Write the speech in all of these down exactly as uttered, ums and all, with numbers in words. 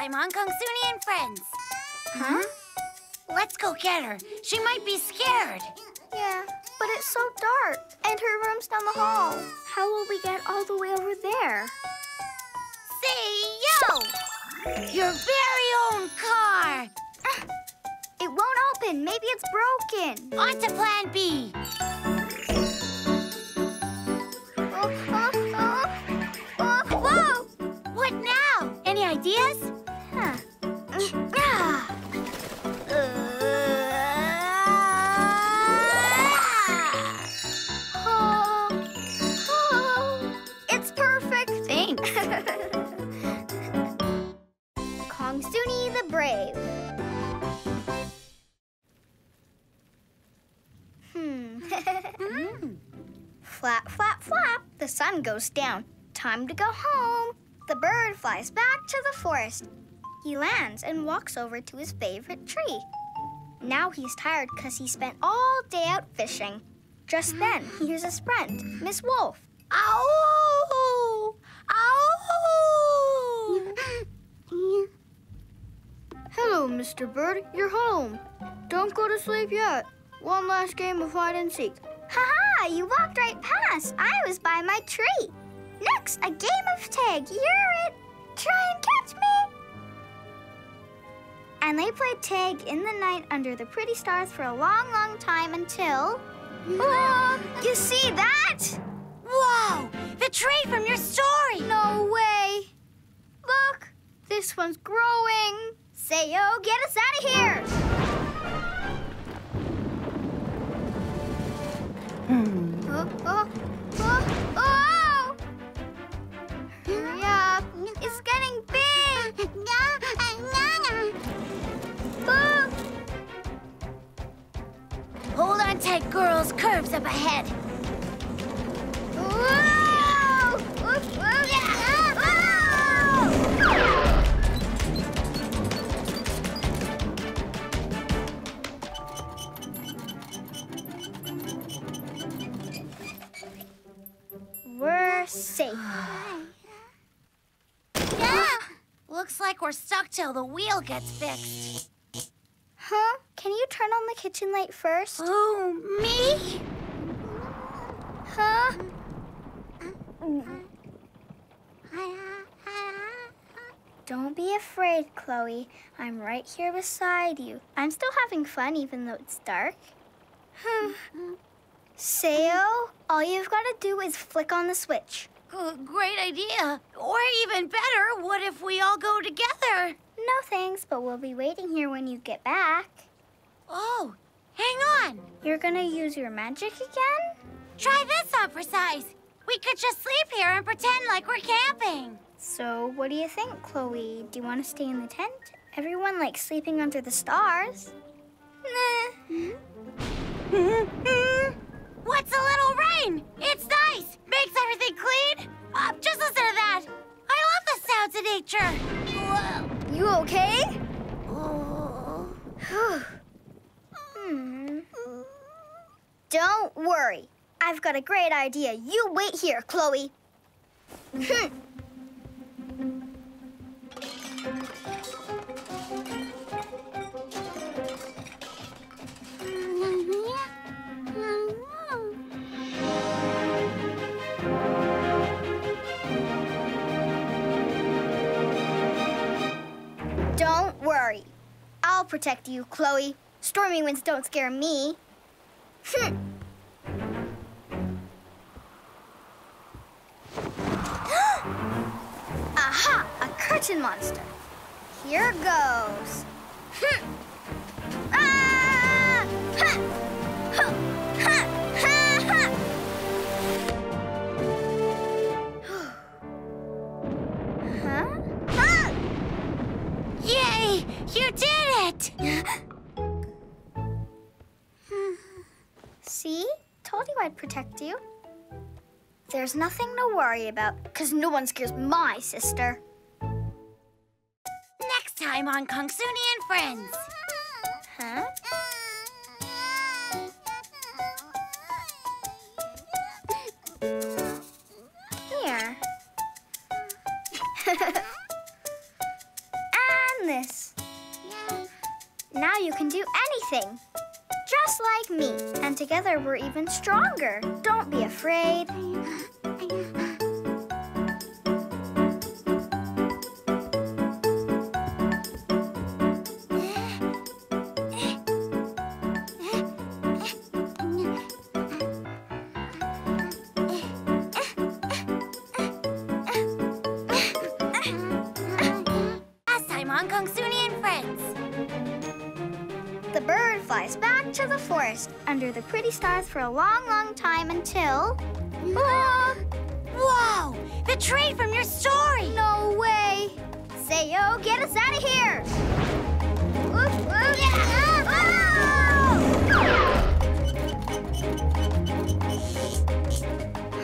time on Kongsuni and Friends. Huh? Let's go get her. She might be scared. Yeah, but it's so dark, and her room's down the hall. How will we get all the way over there? Say yo! Your very own car! Uh, it won't open. Maybe it's broken. On to Plan B. Oh, oh, oh. Oh, whoa! What now? Any ideas? Huh. Ah. Brave. Hmm. mm. Flap, flap, flap. The sun goes down. Time to go home. The bird flies back to the forest. He lands and walks over to his favorite tree. Now he's tired because he spent all day out fishing. Just then, he hears his friend, Miss Wolf. Ow! Ow! Hello, Mister Bird. You're home. Don't go to sleep yet. One last game of hide and seek. Ha-ha! You walked right past. I was by my tree. Next, a game of tag. You're it. Try and catch me. And they played tag in the night under the pretty stars for a long, long time until... Whoa! You see that? Whoa! The tree from your story! No way! Look! This one's growing. Sayo, get us out of here! Mm. Oh, oh, oh, oh! Hurry up! It's getting big! Oh. Hold on tight, girls. Curves up ahead. Whoa! Oof, oof. Yeah. Oh. We're safe. Yeah. Looks like we're stuck till the wheel gets fixed. Huh? Can you turn on the kitchen light first? Oh, me? Huh? Don't be afraid, Chloe. I'm right here beside you. I'm still having fun even though it's dark. Hmm. Sayo, all you've got to do is flick on the switch. Uh, great idea. Or even better, what if we all go together? No thanks, but we'll be waiting here when you get back. Oh, hang on. You're going to use your magic again? Try this on for size. We could just sleep here and pretend like we're camping. So what do you think, Chloe? Do you want to stay in the tent? Everyone likes sleeping under the stars. Nah. What's a little rain? It's nice. Makes everything clean. Uh, just listen to that. I love the sounds of nature. Whoa. You okay? Oh. hmm. Don't worry. I've got a great idea. You wait here, Chloe. Don't worry. I'll protect you, Chloe. Stormy winds don't scare me. Hm. Aha! A curtain monster. Here goes. Hm. Ah! Ha! Ha! Ha! Ha! Ha! Huh? Ah! Yay! You did it! See? Told you I'd protect you. There's nothing to worry about, because no one scares my sister. Next time on Kongsuni and Friends. Huh? Here. Ah! Now you can do anything, just like me. And together we're even stronger. Don't be afraid. Under the pretty stars for a long, long time until... Ah! Whoa! The tree from your story! No way! Sayo, get us out of here! Oof, oof. Yeah. Ah.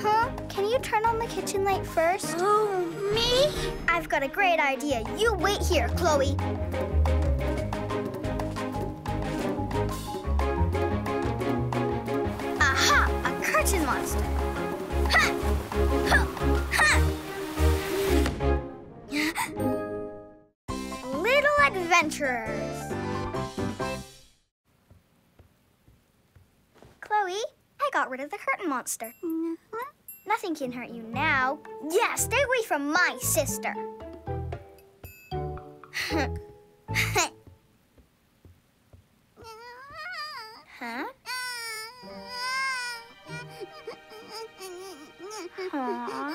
Oh! Huh? Can you turn on the kitchen light first? Oh, me? I've got a great idea. You wait here, Chloe. Monster. Ha! Ha! Ha! Little adventurers. Chloe, I got rid of the curtain monster. Mm-hmm. Nothing can hurt you now. Yeah, stay away from my sister. Huh? Aww.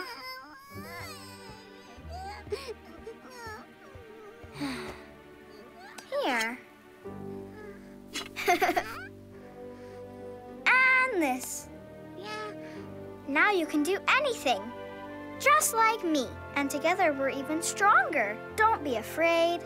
Here. And this. Yeah. Now you can do anything, just like me. And together we're even stronger. Don't be afraid.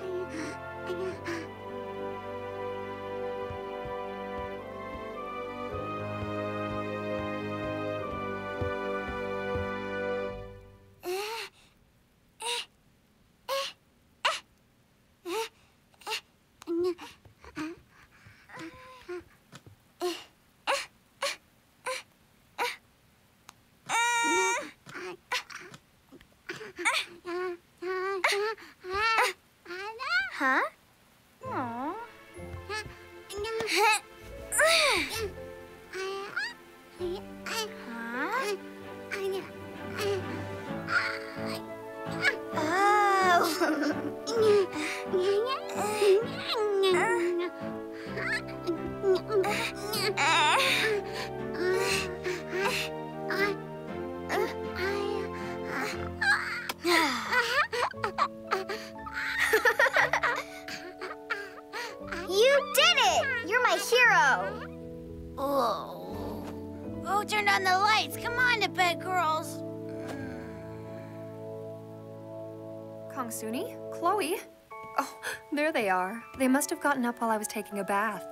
They must have gotten up while I was taking a bath.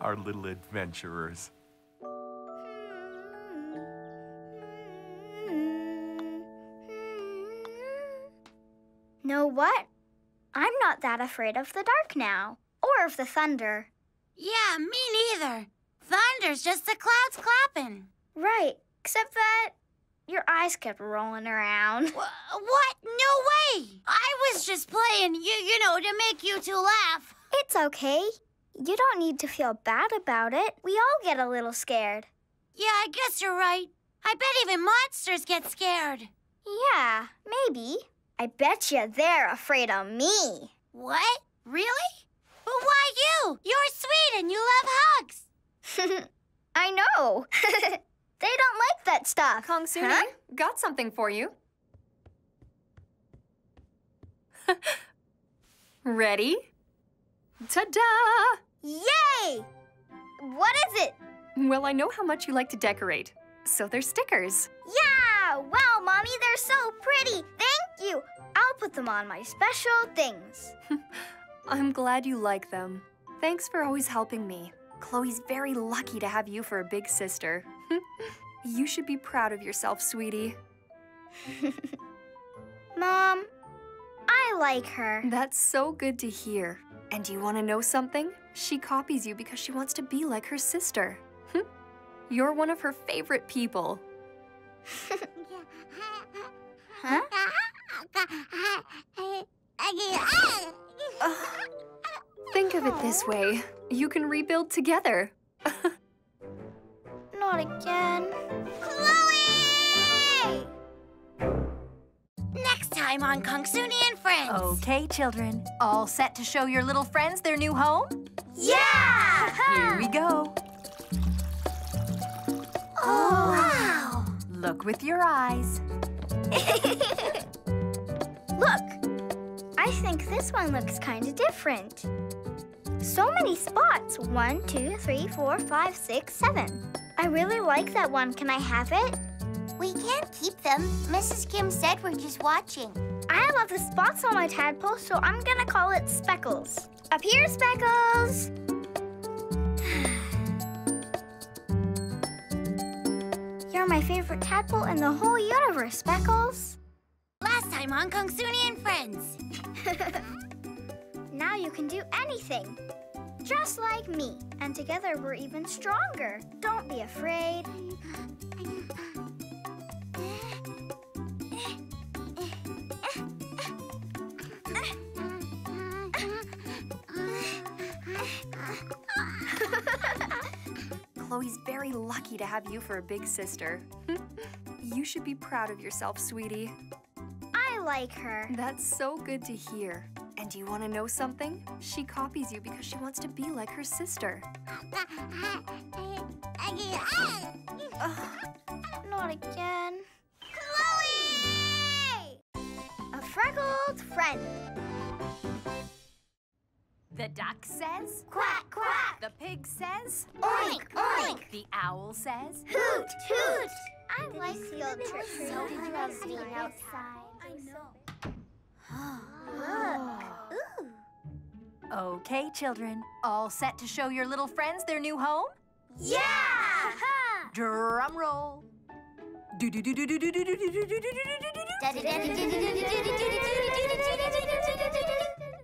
Our little adventurers. Know what? I'm not that afraid of the dark now, or of the thunder. Yeah, me neither. Thunder's just the clouds clapping. Right, except that your eyes kept rolling around. Wh what? No way! I was just playing, you, you know, to make you two laugh. It's okay. You don't need to feel bad about it. We all get a little scared. Yeah, I guess you're right. I bet even monsters get scared. Yeah, maybe. I bet you they're afraid of me. What? Really? But why you? You're sweet and you love hugs. I know. They don't like that stuff. Kongsuni, huh? Got something for you. Ready? Ta-da! Yay! What is it? Well, I know how much you like to decorate, so they're stickers. Yeah! Wow, Mommy, they're so pretty. Thank you. I'll put them on my special things. I'm glad you like them. Thanks for always helping me. Chloe's very lucky to have you for a big sister. You should be proud of yourself, sweetie. Mom, I like her. That's so good to hear. And do you want to know something? She copies you because she wants to be like her sister. You're one of her favorite people. Huh? Think Think of it this way. You can rebuild together. Not again. Chloe! Next time on Kongsuni and Friends. Okay, children. All set to show your little friends their new home? Yeah! Here we go. Oh, wow. Look with your eyes. Look. I think this one looks kind of different. So many spots. One, two, three, four, five, six, seven. I really like that one. Can I have it? We can't keep them. Missus Kim said we're just watching. I love the spots on my tadpole, so I'm gonna call it Speckles. Up here, Speckles! You're my favorite tadpole in the whole universe, Speckles. Last time on Kongsuni and Friends. Now you can do anything, just like me. And together we're even stronger. Don't be afraid. Chloe's very lucky to have you for a big sister. You should be proud of yourself, sweetie. Like her. That's so good to hear. And do you want to know something? She copies you because she wants to be like her sister. Not again. Chloe! A freckled friend. The duck says, quack, quack. The pig says, oink, oink. The owl says, hoot, hoot. I like field trips. So much being outside. I know. Look. Ooh. Okay, children. All set to show your little friends their new home? Yeah! Drum roll.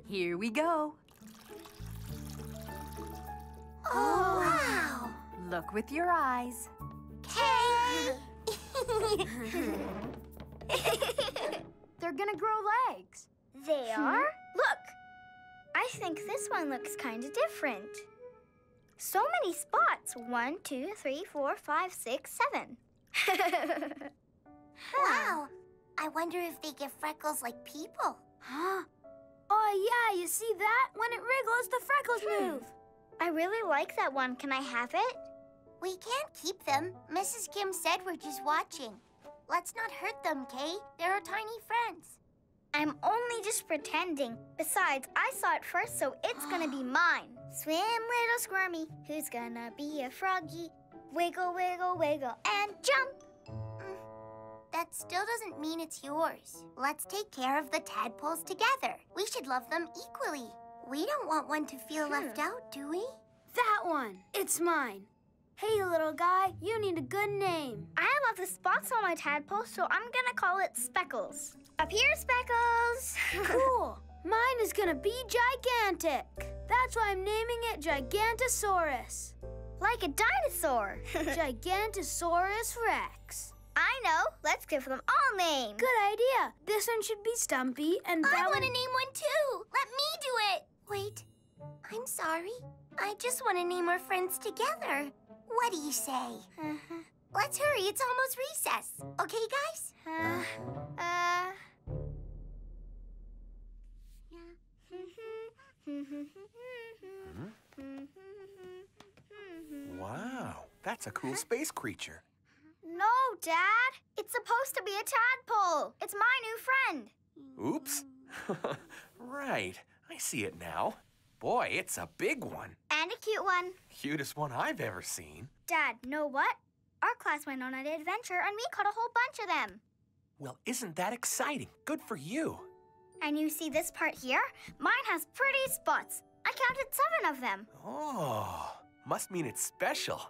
Here we go. Oh, wow. Look with your eyes. Hey! They're gonna grow legs. They are? Look! I think this one looks kind of different. So many spots. One, two, three, four, five, six, seven. Wow! I wonder if they get freckles like people. Huh? Oh, yeah, you see that? When it wriggles, the freckles hmm. move. I really like that one. Can I have it? We can't keep them. Missus Kim said we're just watching. Let's not hurt them, Kay. They're our tiny friends. I'm only just pretending. Besides, I saw it first, so it's gonna be mine. Swim, little squirmy. Who's gonna be a froggy? Wiggle, wiggle, wiggle, and jump. Mm, that still doesn't mean it's yours. Let's take care of the tadpoles together. We should love them equally. We don't want one to feel hmm. left out, do we? That one. It's mine. Hey, little guy, you need a good name. I love the spots on my tadpole, so I'm gonna call it Speckles. Up here, Speckles! Cool. Mine is gonna be gigantic. That's why I'm naming it Gigantosaurus. Like a dinosaur. Gigantosaurus Rex. I know. Let's give them all names. Good idea. This one should be Stumpy, and that I want to name one, too. Let me do it. Wait. I'm sorry. I just want to name our friends together. What do you say? Uh-huh. Let's hurry. It's almost recess. Okay, guys? Uh, uh... Wow, that's a cool space creature. No, Dad. It's supposed to be a tadpole. It's my new friend. Oops. Right. I see it now. Boy, it's a big one. And a cute one. Cutest one I've ever seen. Dad, know what? Our class went on an adventure and we caught a whole bunch of them. Well, isn't that exciting? Good for you. And you see this part here? Mine has pretty spots. I counted seven of them. Oh, must mean it's special.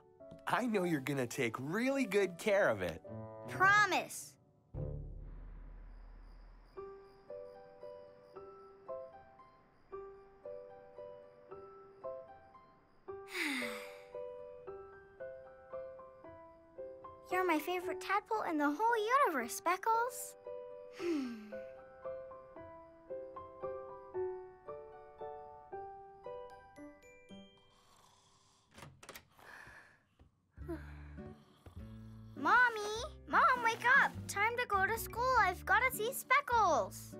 I know you're gonna take really good care of it. Promise. You're my favorite tadpole in the whole universe, Speckles. Hmm. Time to go to school. I've got to see Speckles.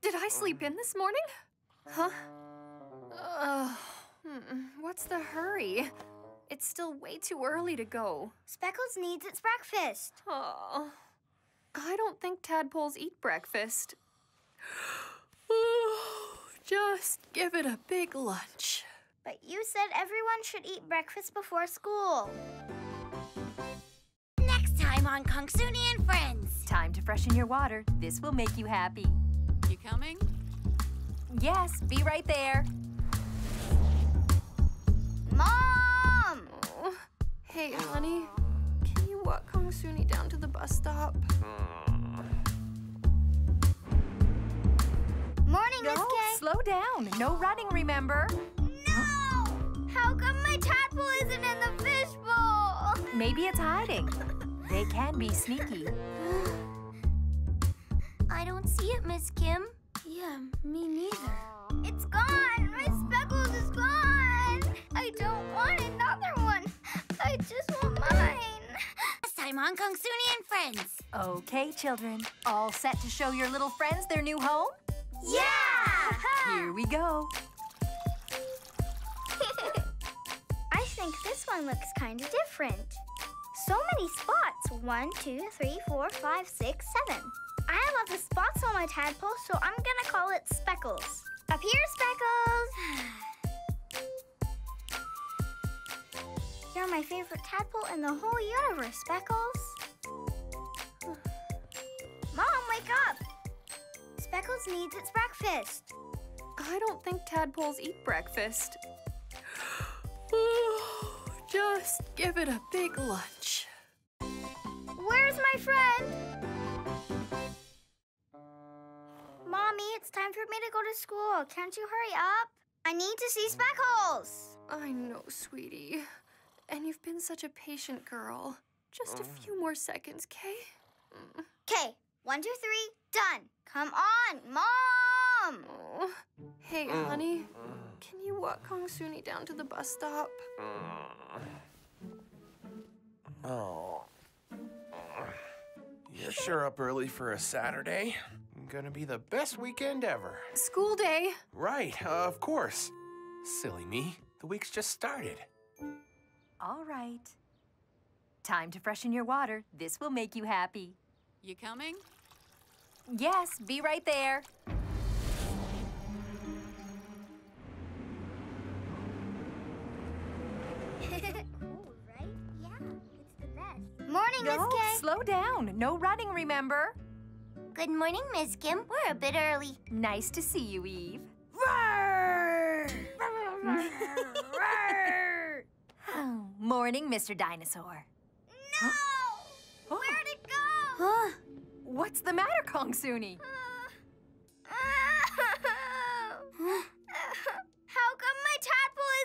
Did I sleep in this morning? Huh? Uh, what's the hurry? It's still way too early to go. Speckles needs its breakfast. Oh, I don't think tadpoles eat breakfast. Just give it a big lunch. But you said everyone should eat breakfast before school. Next time on Kongsuni and Friends. Time to freshen your water. This will make you happy. You coming? Yes, be right there. Mom! Oh. Hey, honey. Can you walk Kongsuni down to the bus stop? Morning, Miss Kim. No, slow down. No running, remember? No! How come my tadpole isn't in the fishbowl? Maybe it's hiding. They can be sneaky. I don't see it, Miss Kim. Yeah, me neither. It's gone! My Speckles is gone! I don't want another one. I just want mine. This time on Kongsuni and Friends. Okay, children. All set to show your little friends their new home? Yeah! Here we go. I think this one looks kind of different. So many spots. One, two, three, four, five, six, seven. I love the spots on my tadpole, so I'm gonna call it Speckles. Up here, Speckles! You're my favorite tadpole in the whole universe, Speckles. Mom, wake up! Speckles needs its breakfast. I don't think tadpoles eat breakfast. Just give it a big lunch. Where's my friend? Mommy, it's time for me to go to school. Can't you hurry up? I need to see Speckles. I know, sweetie. And you've been such a patient girl. Just a few more seconds, okay? Okay. One, two, three, done. Come on, Mom! Oh. Hey, honey. Can you walk Kongsuni down to the bus stop? Oh. You're sure up early for a Saturday. Gonna be the best weekend ever. School day. Right, uh, of course. Silly me. The week's just started. All right. Time to freshen your water. This will make you happy. You coming? Yes, be right there. Cool, right? Yeah, it's the best. Morning, Miss Kim. No, slow down. No running, remember? Good morning, Miss Kim. We're a bit early. Nice to see you, Eve. Roar! Roar! Oh, morning, Mister Dinosaur. No! Huh? Where'd it go? Huh? What's the matter, Kongsuni? How come my tadpole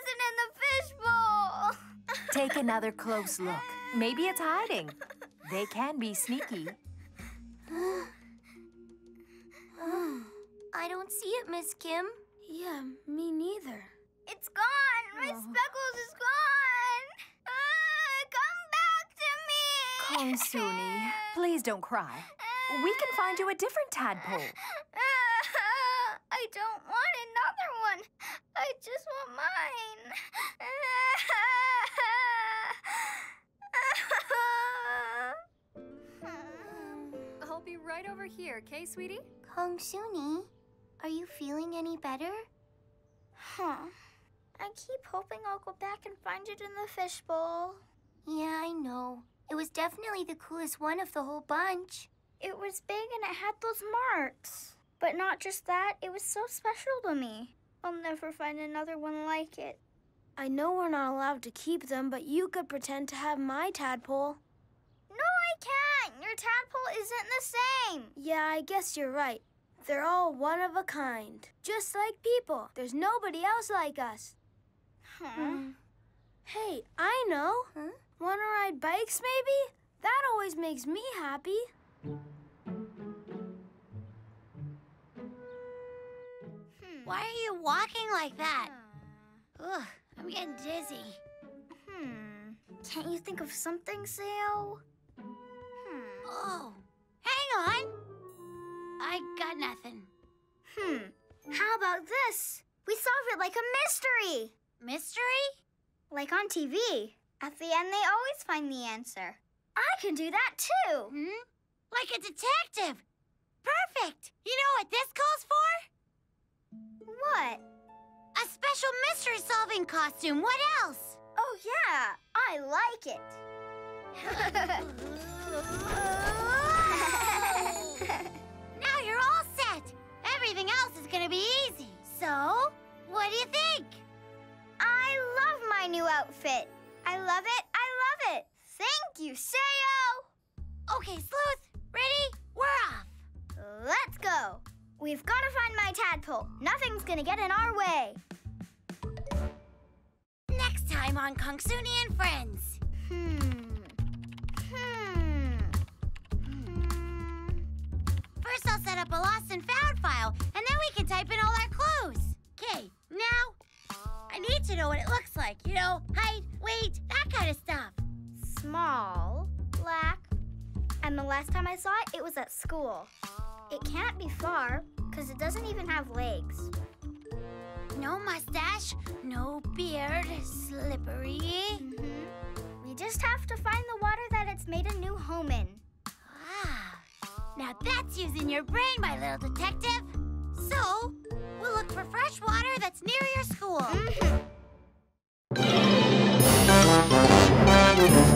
isn't in the fishbowl? Take another close look. Maybe it's hiding. They can be sneaky. I don't see it, Miss Kim. Yeah, me neither. It's gone! My oh. Speckles is gone! Uh, come back to me! Kongsuni, please don't cry. We can find you a different tadpole. I don't want another one. I just want mine. I'll be right over here, okay, sweetie? Kongsuni, are you feeling any better? Huh. I keep hoping I'll go back and find it in the fishbowl. Yeah, I know. It was definitely the coolest one of the whole bunch. It was big and it had those marks. But not just that, it was so special to me. I'll never find another one like it. I know we're not allowed to keep them, but you could pretend to have my tadpole. No, I can't! Your tadpole isn't the same! Yeah, I guess you're right. They're all one of a kind. Just like people. There's nobody else like us. Huh? Mm. Hey, I know. Huh? Wanna ride bikes, maybe? That always makes me happy. Hmm. Why are you walking like that? Hmm. Ugh, I'm getting dizzy. Hmm. Can't you think of something, Sao? Hmm. Oh, hang on. I got nothing. Hmm, how about this? We solve it like a mystery. Mystery? Like on T V. At the end, they always find the answer. I can do that too. Hmm? Like a detective. Perfect. You know what this calls for? What? A special mystery-solving costume. What else? Oh, yeah. I like it. Now you're all set. Everything else is gonna be easy. So, what do you think? I love my new outfit. I love it. I love it. Thank you, Sayo. Okay, Sleuth. Ready? We're off. Let's go. We've got to find my tadpole. Nothing's gonna get in our way. Next time on Kongsuni and Friends. Hmm. Hmm. Hmm. First, I'll set up a lost and found file, and then we can type in all our clues. Okay, now I need to know what it looks like. You know, height, weight, that kind of stuff. Small, black, and the last time I saw it, it was at school. It can't be far, because it doesn't even have legs. No mustache, no beard, slippery. Mm-hmm. We just have to find the water that it's made a new home in. Ah, now that's using your brain, my little detective. So, we'll look for fresh water that's near your school. Mm-hmm.